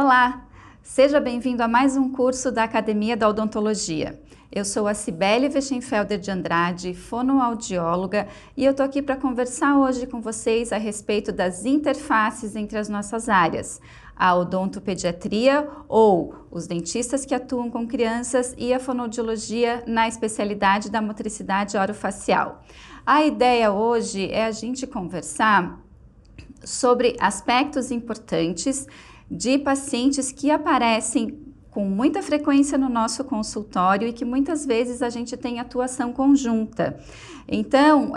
Olá, seja bem-vindo a mais um curso da Academia da Odontologia. Eu sou a Sibele Vechenfelder de Andrade, fonoaudióloga, e eu tô aqui para conversar hoje com vocês a respeito das interfaces entre as nossas áreas, a odontopediatria, ou os dentistas que atuam com crianças, e a fonoaudiologia na especialidade da motricidade orofacial. A ideia hoje é a gente conversar sobre aspectos importantes de pacientes que aparecem com muita frequência no nosso consultório e que muitas vezes a gente tem atuação conjunta. Então,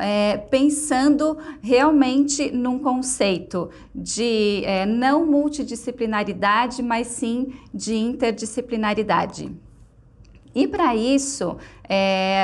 pensando realmente num conceito de não multidisciplinaridade, mas sim de interdisciplinaridade. E para isso,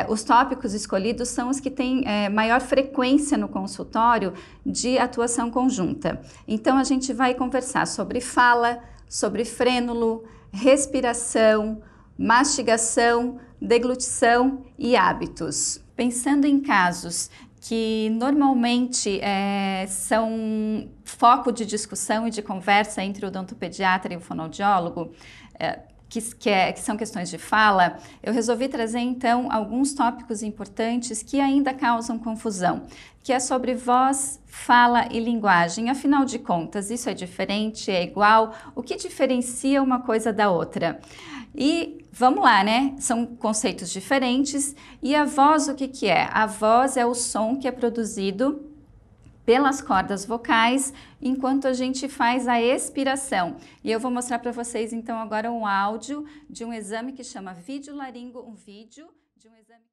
os tópicos escolhidos são os que têm maior frequência no consultório de atuação conjunta. Então, a gente vai conversar sobre fala, sobre frênulo, respiração, mastigação, deglutição e hábitos. Pensando em casos que normalmente são foco de discussão e de conversa entre o odontopediatra e o fonoaudiólogo, que são questões de fala, eu resolvi trazer então alguns tópicos importantes que ainda causam confusão, que é sobre voz, fala e linguagem. Afinal de contas, isso é diferente, é igual? O que diferencia uma coisa da outra? E vamos lá, né? São conceitos diferentes. E a voz, o que que é? A voz é o som que é produzido pelas cordas vocais, enquanto a gente faz a expiração. E eu vou mostrar para vocês, então, agora um áudio de um exame que chama Vídeo Laringo, um vídeo de um exame...